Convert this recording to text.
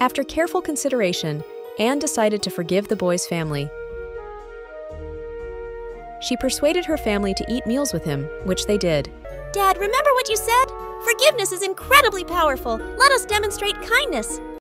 After careful consideration, Anne decided to forgive the boy's family. She persuaded her family to eat meals with him, which they did. Dad, remember what you said? Forgiveness is incredibly powerful. Let us demonstrate kindness.